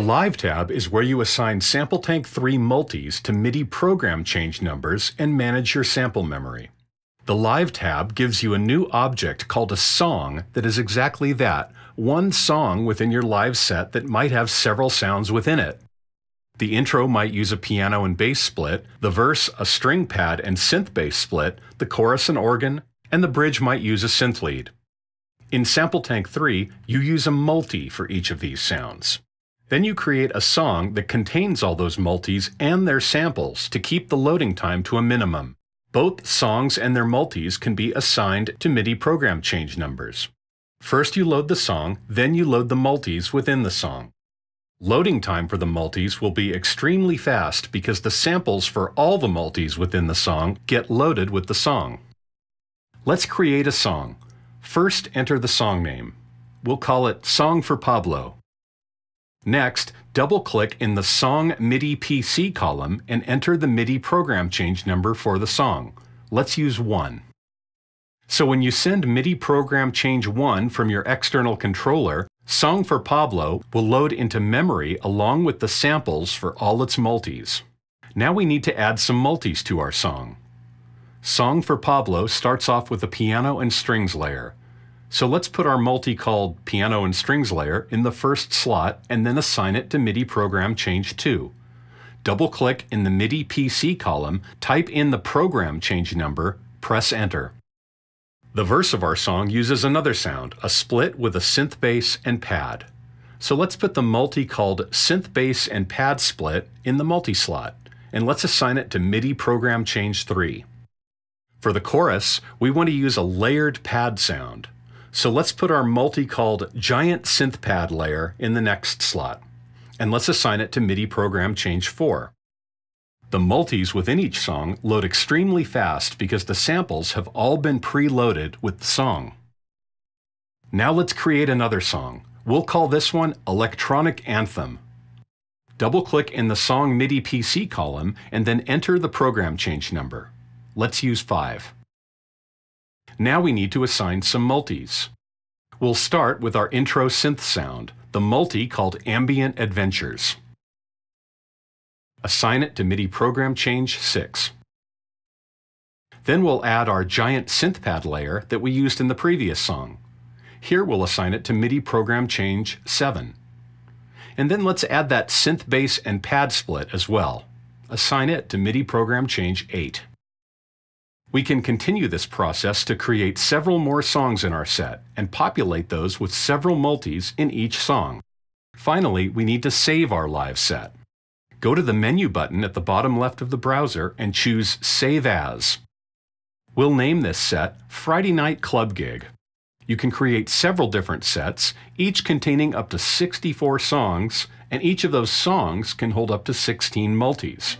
The Live tab is where you assign SampleTank 3 multis to MIDI program change numbers and manage your sample memory. The Live tab gives you a new object called a song that is exactly that, one song within your live set that might have several sounds within it. The intro might use a piano and bass split, the verse a string pad and synth bass split, the chorus an organ, and the bridge might use a synth lead. In SampleTank 3, you use a multi for each of these sounds. Then you create a song that contains all those multis and their samples to keep the loading time to a minimum. Both songs and their multis can be assigned to MIDI program change numbers. First you load the song, then you load the multis within the song. Loading time for the multis will be extremely fast because the samples for all the multis within the song get loaded with the song. Let's create a song. First, enter the song name. We'll call it Song for Pablo. Next, double-click in the Song MIDI PC column and enter the MIDI program change number for the song. Let's use 1. So when you send MIDI program change 1 from your external controller, Song for Pablo will load into memory along with the samples for all its multis. Now we need to add some multis to our song. Song for Pablo starts off with a piano and strings layer. So let's put our multi called Piano and Strings Layer in the first slot and then assign it to MIDI Program Change 2. Double-click in the MIDI PC column, type in the program change number, press Enter. The verse of our song uses another sound, a split with a synth bass and pad. So let's put the multi called Synth Bass and Pad Split in the multi slot, and let's assign it to MIDI Program Change 3. For the chorus, we want to use a layered pad sound. So let's put our multi called Giant Synth Pad Layer in the next slot, and let's assign it to MIDI Program Change 4. The multis within each song load extremely fast because the samples have all been preloaded with the song. Now let's create another song. We'll call this one Electronic Anthem. Double-click in the Song MIDI PC column and then enter the program change number. Let's use 5. Now we need to assign some multis. We'll start with our intro synth sound, the multi called Ambient Adventures. Assign it to MIDI Program Change 6. Then we'll add our giant synth pad layer that we used in the previous song. Here we'll assign it to MIDI Program Change 7. And then let's add that synth bass and pad split as well. Assign it to MIDI Program Change 8. We can continue this process to create several more songs in our set and populate those with several multis in each song. Finally, we need to save our live set. Go to the menu button at the bottom left of the browser and choose Save As. We'll name this set Friday Night Club Gig. You can create several different sets, each containing up to 64 songs, and each of those songs can hold up to 16 multis.